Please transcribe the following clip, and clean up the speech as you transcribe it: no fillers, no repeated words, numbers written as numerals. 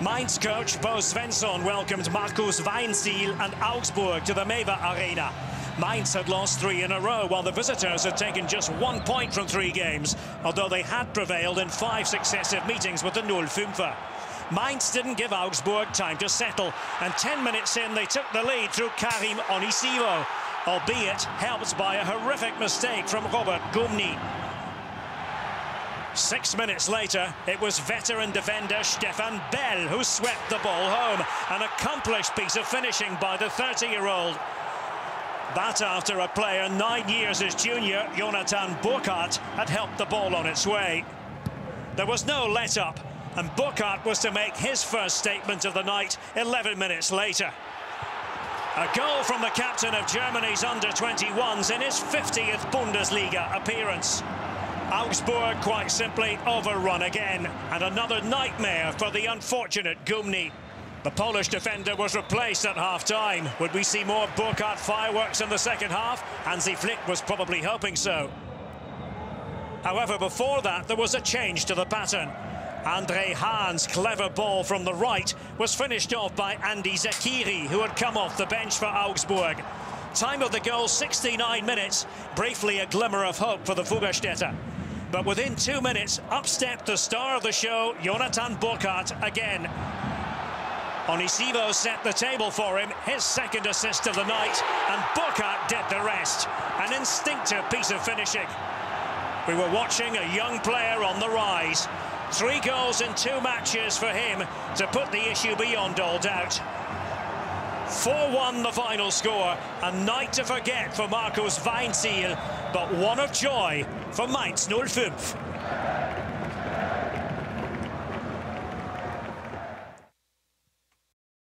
Mainz coach Bo Svensson welcomed Markus Weinzierl and Augsburg to the Mewa Arena. Mainz had lost 3 in a row, while the visitors had taken just 1 point from 3 games, although they had prevailed in 5 successive meetings with the 05er. Mainz didn't give Augsburg time to settle, and 10 minutes in they took the lead through Karim Onisivo, albeit helped by a horrific mistake from Robert Gumny. 6 minutes later, it was veteran defender Stefan Bell who swept the ball home, an accomplished piece of finishing by the 30-year-old. That after a player 9 years his junior, Jonathan Burkhardt, had helped the ball on its way. There was no let-up, and Burkhardt was to make his first statement of the night 11 minutes later. A goal from the captain of Germany's under-21s in his 50th Bundesliga appearance. Augsburg quite simply overrun again, and another nightmare for the unfortunate Gumny. The Polish defender was replaced at half-time. Would we see more Burkhardt fireworks in the second half? Hansi Flick was probably hoping so. However, before that, there was a change to the pattern. Andre Hahn's clever ball from the right was finished off by Andy Zekiri, who had come off the bench for Augsburg. Time of the goal, 69 minutes, briefly a glimmer of hope for the Fuggerstädter. But within 2 minutes, up stepped the star of the show, Jonathan Burkhardt, again. Onisivo set the table for him, his second assist of the night, and Burkhardt did the rest. An instinctive piece of finishing. We were watching a young player on the rise. 3 goals in 2 matches for him to put the issue beyond all doubt. 4-1 the final score, a night to forget for Markus Weinzierl, but one of joy for Mainz 05.